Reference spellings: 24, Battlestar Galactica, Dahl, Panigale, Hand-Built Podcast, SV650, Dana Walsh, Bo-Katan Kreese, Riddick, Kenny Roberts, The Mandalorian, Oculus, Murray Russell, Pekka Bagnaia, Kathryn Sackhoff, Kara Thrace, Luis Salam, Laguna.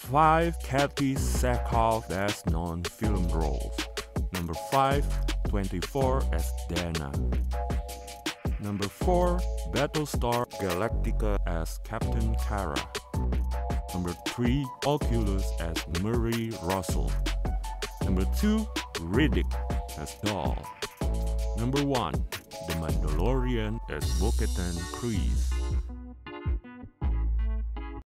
5. Kathryn Sackhoff as non-film roles. Number 5. 24 as Dana. Number 4. Battlestar Galactica as Captain Kara. Number 3. Oculus as Murray Russell. Number 2. Riddick as Dahl. Number 1. The Mandalorian as Bo-Katan Kreese.